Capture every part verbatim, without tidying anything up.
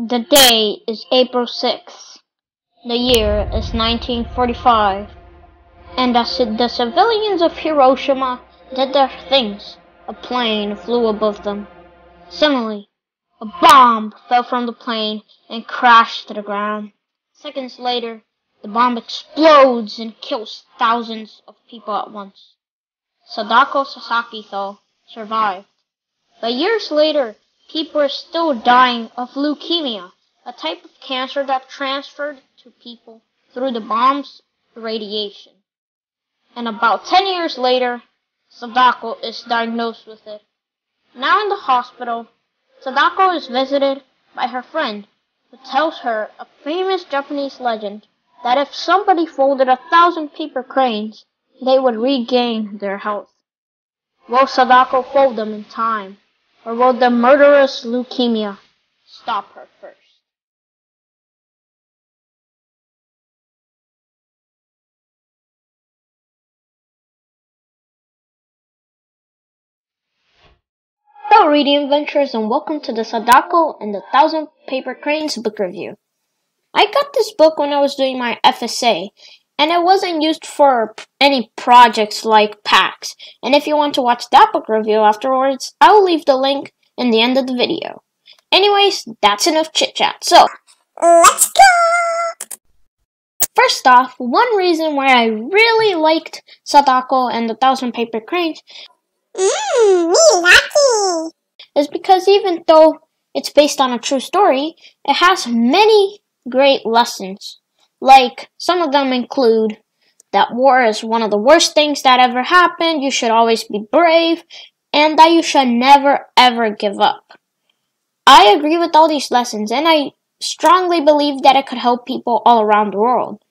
The day is April sixth. The year is nineteen forty-five. And as the civilians of Hiroshima did their things, a plane flew above them. Suddenly, a bomb fell from the plane and crashed to the ground. Seconds later, the bomb explodes and kills thousands of people at once. Sadako Sasaki, though, survived. But years later, people are still dying of leukemia, a type of cancer that transferred to people through the bomb's radiation. And about ten years later, Sadako is diagnosed with it. Now in the hospital, Sadako is visited by her friend, who tells her a famous Japanese legend that if somebody folded a thousand paper cranes, they would regain their health. Will Sadako fold them in time? Or will the murderous leukemia stop her first? Hello, reading adventures, and welcome to the Sadako and the Thousand Paper Cranes book review. I got this book when I was doing my F S A, and it wasn't used for any projects like PAX. And if you want to watch that book review afterwards, I will leave the link in the end of the video. Anyways, that's enough chit chat, so let's go! First off, one reason why I really liked Sadako and the Thousand Paper Cranes mm, me lucky. is because even though it's based on a true story, it has many great lessons. Like, some of them include that war is one of the worst things that ever happened, you should always be brave, and that you should never ever give up. I agree with all these lessons, and I strongly believe that it could help people all around the world.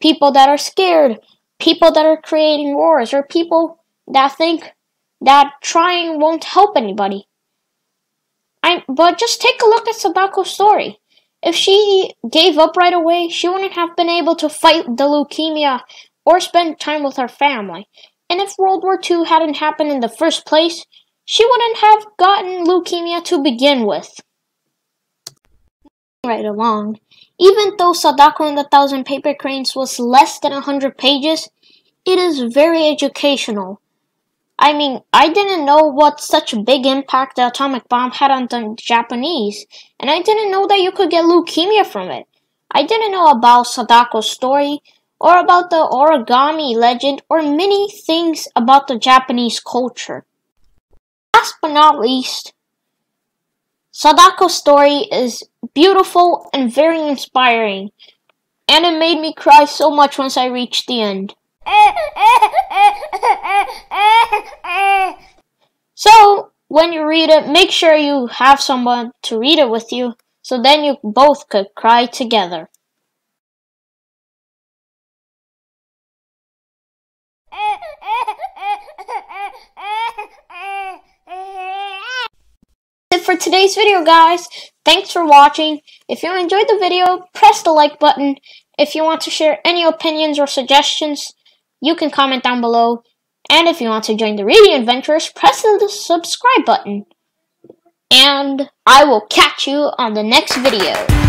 People that are scared, people that are creating wars, or people that think that trying won't help anybody. I, but just take a look at Sadako's story. If she gave up right away, she wouldn't have been able to fight the leukemia or spend time with her family. And if World War Two hadn't happened in the first place, she wouldn't have gotten leukemia to begin with. Right along, even though Sadako and the Thousand Paper Cranes was less than one hundred pages, it is very educational. I mean, I didn't know what such a big impact the atomic bomb had on the Japanese, and I didn't know that you could get leukemia from it. I didn't know about Sadako's story, or about the origami legend, or many things about the Japanese culture. Last but not least, Sadako's story is beautiful and very inspiring, and it made me cry so much once I reached the end. So, when you read it, make sure you have someone to read it with you, so then you both could cry together. That's it for today's video, guys. Thanks for watching. If you enjoyed the video, press the like button. If you want to share any opinions or suggestions, you can comment down below, and if you want to join the Reading Adventures, press the subscribe button. And I will catch you on the next video.